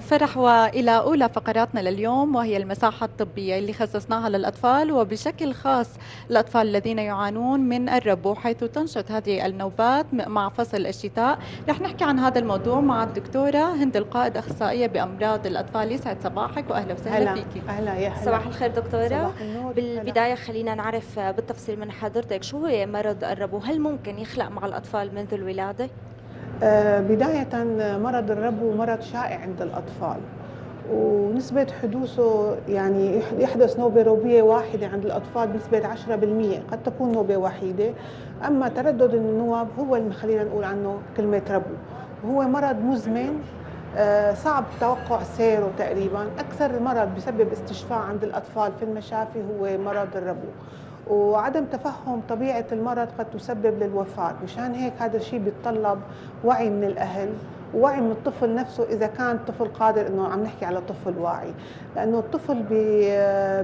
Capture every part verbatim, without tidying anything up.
فرح، وإلى أولى فقراتنا لليوم وهي المساحة الطبية اللي خصصناها للأطفال وبشكل خاص الأطفال الذين يعانون من الربو، حيث تنشط هذه النوبات مع فصل الشتاء. رح نحكي عن هذا الموضوع مع الدكتورة هند القائد، أخصائية بأمراض الأطفال. يسعد صباحك وأهلا وسهلا فيكي. أهلا يا هلا. صباح الخير دكتورة. بالبداية خلينا نعرف بالتفصيل من حضرتك شو هي مرض الربو، هل ممكن يخلق مع الأطفال منذ الولادة؟ بداية مرض الربو مرض شائع عند الأطفال، ونسبة حدوثه يعني يحدث نوبة ربوية واحدة عند الأطفال بنسبة عشرة بالمئة، قد تكون نوبة وحيدة. أما تردد النواب هو اللي خلينا نقول عنه كلمة ربو. هو مرض مزمن صعب توقع سيره تقريبا. أكثر مرض بسبب استشفاء عند الأطفال في المشافي هو مرض الربو، وعدم تفهم طبيعة المرض قد تسبب للوفاة. مشان هيك هذا الشيء بيتطلب وعي من الأهل ووعي من الطفل نفسه، إذا كان الطفل قادر، إنه عم نحكي على طفل واعي، لأنه الطفل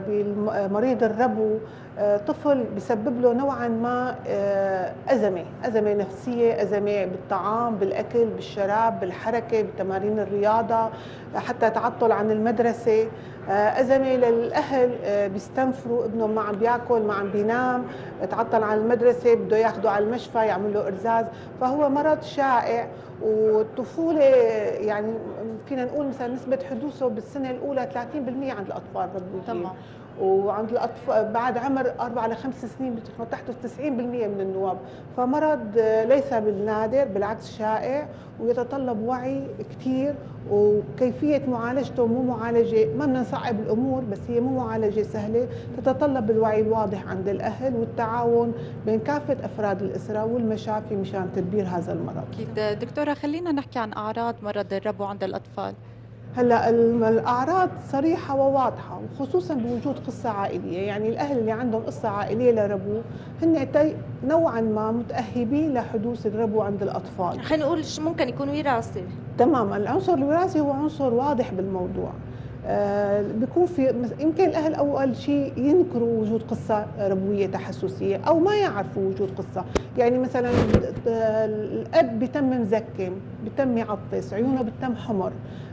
بمريض الربو طفل بيسبب له نوعا ما أزمة، أزمة نفسية، أزمة بالطعام، بالأكل، بالشراب، بالحركة، بتمارين الرياضة، حتى تعطل عن المدرسة، أزمة للأهل بيستنفروا ابنه ما عم بياكل، ما عم بينام، تعطل عن المدرسة، بده ياخده على المشفى يعمل له إرزاز. فهو مرض شائع، والطفولة يعني فينا نقول مثلا نسبة حدوثه بالسنة الأولى ثلاثين بالمئة عند الأطفال تمام، وعند الأطفال بعد عمر أربع إلى خمس سنين بتكون تحدث تسعين بالمئة من النواب. فمرض ليس بالنادر، بالعكس شائع ويتطلب وعي كثير، وكيفية معالجته مو معالجة، ما بدنا نصعب الأمور، بس هي مو معالجة سهلة، تتطلب الوعي الواضح عند الأهل والتعاون بين كافة أفراد الأسرة والمشافي مشان تدبير هذا المرض. أكيد دكتورة، خلينا نحكي عن أعراض مرض الربو عند الأطفال. هلا الاعراض صريحه وواضحه، وخصوصا بوجود قصه عائليه، يعني الاهل اللي عندهم قصه عائليه لربو هن نوعا ما متاهبين لحدوث الربو عند الاطفال. خلينا نقول ممكن يكون وراثي. تمام، العنصر الوراثي هو عنصر واضح بالموضوع. آه بيكون في يمكن الاهل اول شيء ينكروا وجود قصه ربويه تحسسيه، او ما يعرفوا وجود قصه، يعني مثلا الاب بيتم مزكم، بيتم يعطس، عيونه بتم حمر،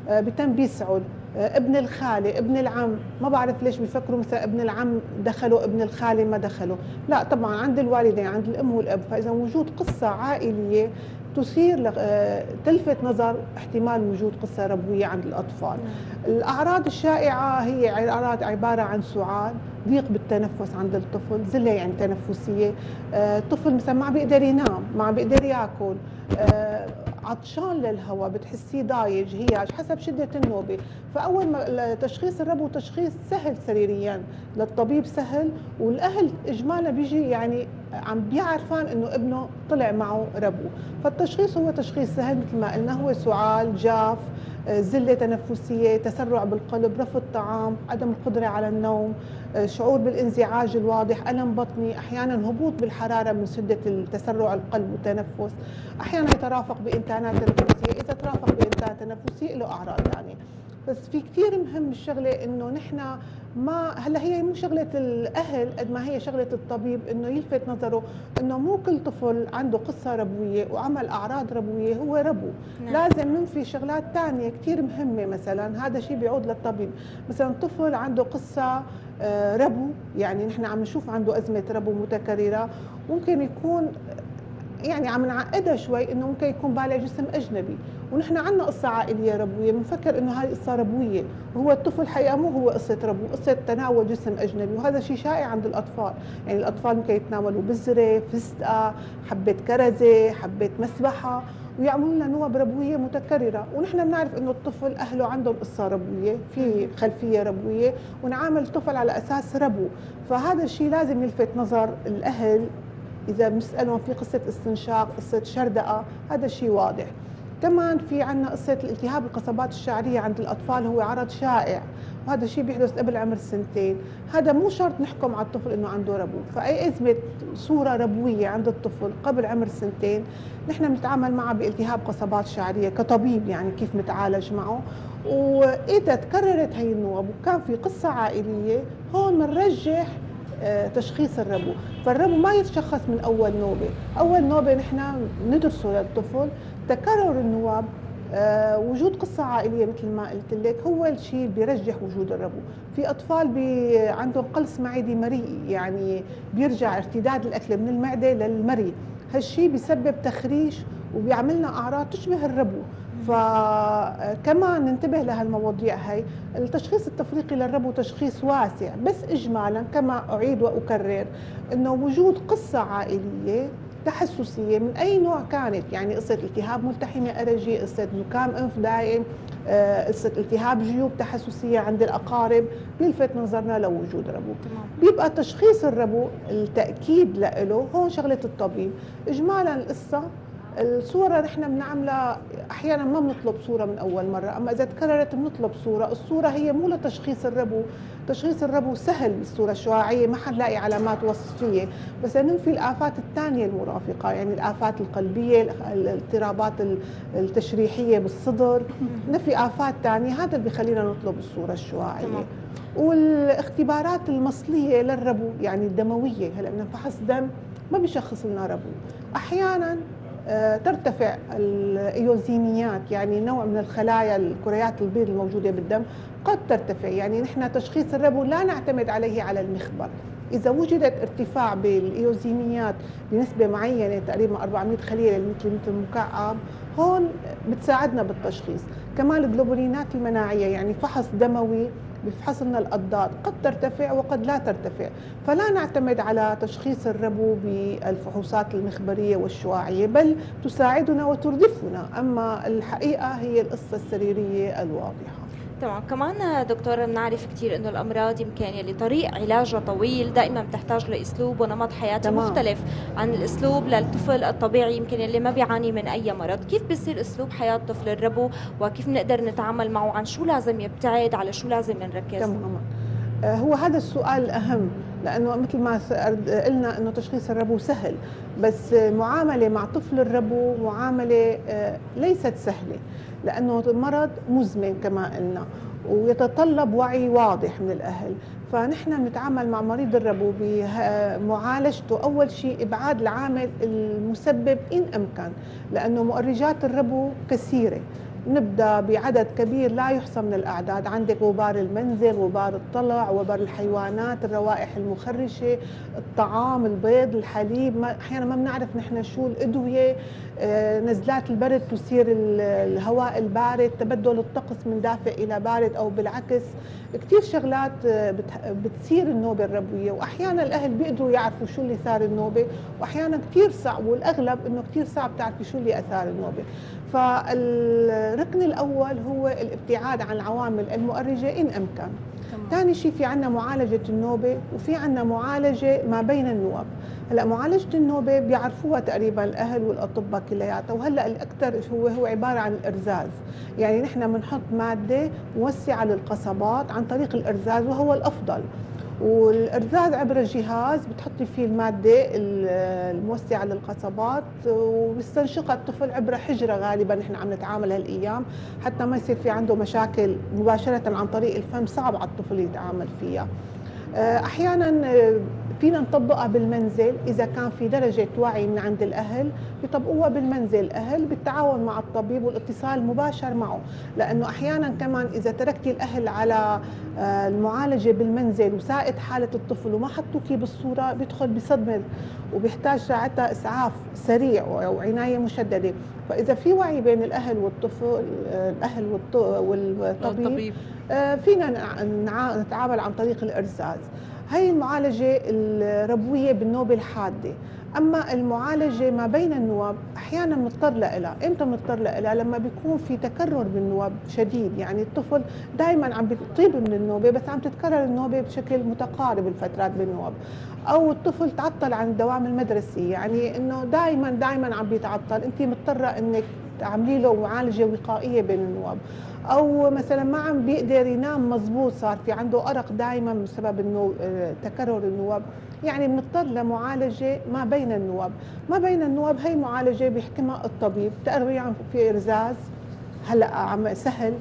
آه بتم بيسعد، آه ابن الخاله، ابن العم، ما بعرف ليش بيفكروا مثلا ابن العم دخله ابن الخاله ما دخله، لا طبعا عند الوالدين، عند الام والاب. فاذا وجود قصه عائليه تصير تلفت نظر احتمال وجود قصة ربوية عند الأطفال. الأعراض الشائعة هي أعراض عبارة عن سعال، ضيق بالتنفس عند الطفل، زلة يعني تنفسية، الطفل مثلا ما بيقدر ينام، ما بيقدر ياكل، عطشان للهواء، بتحسيه ضايج، هياج حسب شدة النوبة. فأول ما تشخيص الربو تشخيص سهل سريريا للطبيب، سهل، والأهل إجمالا بيجي يعني عم بيعرفان إنه ابنه طلع معه ربو. فالتشخيص هو تشخيص سهل مثل ما قلنا، هو سعال، جاف، زلة تنفسية، تسرع بالقلب، رفض الطعام، عدم القدرة على النوم، شعور بالانزعاج الواضح، ألم بطني، أحيانا هبوط بالحرارة من شدة التسرع القلب والتنفس، أحيانا يترافق بإنتانات تنفسية. إذا ترافق بإنتانات تنفسية له أعراض ثانية. بس في كثير مهم الشغلة إنه نحن ما هلا هي مو شغلة الأهل قد ما هي شغلة الطبيب إنه يلفت نظره إنه مو كل طفل عنده قصة ربوية وعمل أعراض ربوية هو ربو. نعم. لازم ننفي شغلات تانية كثير مهمة، مثلا هذا الشيء بيعود للطبيب، مثلا طفل عنده قصة ربو، يعني نحن عم نشوف عنده أزمة ربو متكررة، ممكن يكون يعني عم نعقدها شوي إنه ممكن يكون بالع جسم أجنبي، ونحن عندنا قصة عائلية ربوية بنفكر إنه هاي قصة ربوية، وهو الطفل حقيقة مو هو قصة ربو، قصة تناول جسم أجنبي، وهذا شيء شائع عند الأطفال. يعني الأطفال ممكن يتناولوا بذرة، فستقة، حبة كرزة، حبة مسبحة، ويعملوا لنا نوب ربوية متكررة، ونحن بنعرف إنه الطفل أهله عندهم قصة ربوية، في خلفية ربوية، ونعامل الطفل على أساس ربو. فهذا الشيء لازم يلفت نظر الأهل، إذا بنسألهم في قصة استنشاق، قصة شردقة، هذا الشيء واضح. كمان في عندنا قصة الالتهاب القصبات الشعرية عند الأطفال، هو عرض شائع، وهذا الشيء بيحدث قبل عمر سنتين. هذا مو شرط نحكم على الطفل إنه عنده ربو، فأي أزمة صورة ربوية عند الطفل قبل عمر سنتين نحن بنتعامل معه بالتهاب قصبات شعرية كطبيب، يعني كيف متعالج معه. وإذا تكررت هي النوب وكان في قصة عائلية، هون بنرجح تشخيص الربو. فالربو ما يتشخص من أول نوبة، أول نوبة نحن ندرسه للطفل. تكرر النواب أه وجود قصة عائلية مثل ما قلت لك هو الشيء اللي بيرجح وجود الربو. في أطفال بي عندهم قلص معدي مريء، يعني بيرجع ارتداد الأكل من المعدة للمريء، هالشيء بيسبب تخريش وبيعملنا أعراض تشبه الربو. فكمان ننتبه لهالمواضيع هاي. التشخيص التفريقي للربو تشخيص واسع، بس إجمالا كما أعيد وأكرر أنه وجود قصة عائلية تحسسية من أي نوع كانت، يعني قصة التهاب ملتحمة أرجي، قصة نكام أنف دائم، قصة التهاب جيوب تحسسية عند الأقارب، بيلفت نظرنا لوجود ربو. بيبقى تشخيص الربو التأكيد له هون شغلة الطبيب. إجمالا القصة الصورة نحن بنعملها أحيانا، ما بنطلب صورة من أول مرة، أما إذا تكررت بنطلب صورة. الصورة هي مو لتشخيص الربو، تشخيص الربو سهل بالصورة الشعاعية، ما حنلاقي علامات وصفية، بس ننفي الآفات الثانية المرافقة، يعني الآفات القلبية، الاضطرابات التشريحية بالصدر، نفي آفات ثانية، هذا اللي بيخلينا نطلب الصورة الشعاعية. والاختبارات المصلية للربو يعني الدموية، هلا بدنا نفحص دم ما بيشخص لنا ربو. أحيانا ترتفع الايوزينيات، يعني نوع من الخلايا الكريات البيض الموجوده بالدم قد ترتفع، يعني نحن تشخيص الربو لا نعتمد عليه على المخبر. اذا وجدت ارتفاع بالايوزينيات بنسبه معينه تقريبا أربعمئة خليه للمتر متر مكعب، هون بتساعدنا بالتشخيص. كمان الجلوبولينات المناعيه، يعني فحص دموي بفحص لنا الأضداد، قد ترتفع وقد لا ترتفع، فلا نعتمد على تشخيص الربو بالفحوصات المخبرية والشعاعية، بل تساعدنا وتردفنا، أما الحقيقة هي القصة السريرية الواضحة. طبعا كمان دكتور بنعرف كثير انه الامراض يمكن اللي طريق علاجها طويل، دائما بتحتاج لاسلوب ونمط حياه مختلف عن الاسلوب للطفل الطبيعي يمكن اللي ما بيعاني من اي مرض. كيف بصير اسلوب حياه طفل الربو وكيف نقدر نتعامل معه؟ عن شو لازم يبتعد، على شو لازم نركز؟ تمام، هو هذا السؤال الاهم، لانه مثل ما قلنا انه تشخيص الربو سهل، بس معامله مع طفل الربو معامله ليست سهله، لانه المرض مزمن كما قلنا ويتطلب وعي واضح من الاهل. فنحن بنتعامل مع مريض الربو بمعالجته، اول شيء ابعاد العامل المسبب ان امكن، لانه مؤرجات الربو كثيره، نبدأ بعدد كبير لا يحصى من الأعداد، عندك غبار المنزل، غبار الطلع، غبار الحيوانات، الروائح المخرشة، الطعام، البيض، الحليب، أحيانا ما بنعرف نحن شو الأدوية، نزلات البرد تثير الهواء البارد، تبدل الطقس من دافئ إلى بارد أو بالعكس، كثير شغلات بتثير النوبة الربوية. وأحيانا الأهل بيقدروا يعرفوا شو اللي ثار النوبة، وأحيانا كثير صعب، والأغلب إنه كثير صعب تعرفي شو اللي أثار النوبة. فالركن الأول هو الابتعاد عن العوامل المؤرجة إن أمكن. ثاني شيء في عنا معالجة النوبة، وفي عنا معالجة ما بين النوب. هلا معالجة النوبة بيعرفوها تقريبا الأهل والأطباء كلياتها، وهلا الأكثر هو هو عبارة عن الإرزاز، يعني نحن بنحط مادة موسعة للقصبات عن طريق الإرزاز وهو الأفضل. والإرزاز عبر جهاز بتحطي فيه المادة الموسعة للقصبات وبيستنشقها الطفل عبر حجرة، غالبا نحن عم نتعامل هالأيام حتى ما يصير في عنده مشاكل مباشرة عن طريق الفم، صعب على الطفل يتعامل فيها. أحيانا فينا نطبقها بالمنزل إذا كان في درجة وعي من عند الأهل، بيطبقوها بالمنزل الأهل بالتعاون مع الطبيب والاتصال مباشر معه، لأنه أحيانا كمان إذا تركتي الأهل على المعالجة بالمنزل وساءت حالة الطفل وما حطوكي بالصورة بيدخل بصدمة وبيحتاج ساعتها إسعاف سريع أو عناية مشددة. فإذا في وعي بين الأهل والطفل، الأهل والطبيب، فينا نتعامل عن طريق الإرزاز. هي المعالجة الربوية بالنوبة الحادة. أما المعالجة ما بين النواب أحياناً مضطر لها. إمتى مضطر لها؟ لما بيكون في تكرر بالنواب شديد، يعني الطفل دايماً عم بيطيب من النوبة بس عم تتكرر النوبة بشكل متقارب الفترات بالنواب، أو الطفل تعطل عن الدوام المدرسي، يعني إنه دايماً دايماً عم بيتعطل، أنت مضطرة إنك تعملي له معالجة وقائية بين النواب، أو مثلا ما عم بيقدر ينام مضبوط، صار في عنده أرق دائما بسبب النو... تكرر النواب، يعني بنضطر لمعالجة ما بين النواب. ما بين النواب هي معالجة بيحكمها الطبيب، تقريبا في إرزاز، هلا عم سهل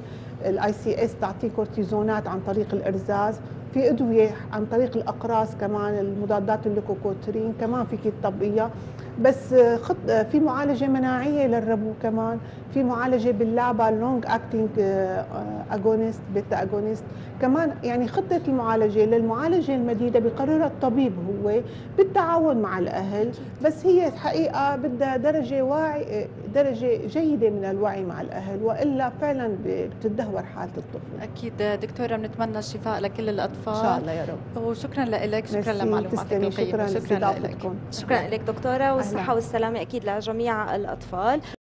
الاي سي اس تعطيه كورتيزونات عن طريق الإرزاز، في أدوية عن طريق الأقراص كمان، المضادات الليكوكوترين كمان فيك تطبقيها. بس في معالجه مناعيه للربو، كمان في معالجه باللعبه اللونج اكتنج اجونست بيتا اجونست كمان. يعني خطه المعالجه للمعالجه المديده بقررها الطبيب هو بالتعاون مع الاهل، بس هي حقيقه بدها درجه واعي درجه جيده من الوعي مع الاهل، والا فعلا بتدهور حاله الطفل. اكيد دكتوره، بنتمنى الشفاء لكل الاطفال ان شاء الله يا رب. وشكرا لك، شكرا لمعلوماتك القيمه، شكرا لك. شكرا لك دكتوره، والصحه والسلامه اكيد لجميع الاطفال.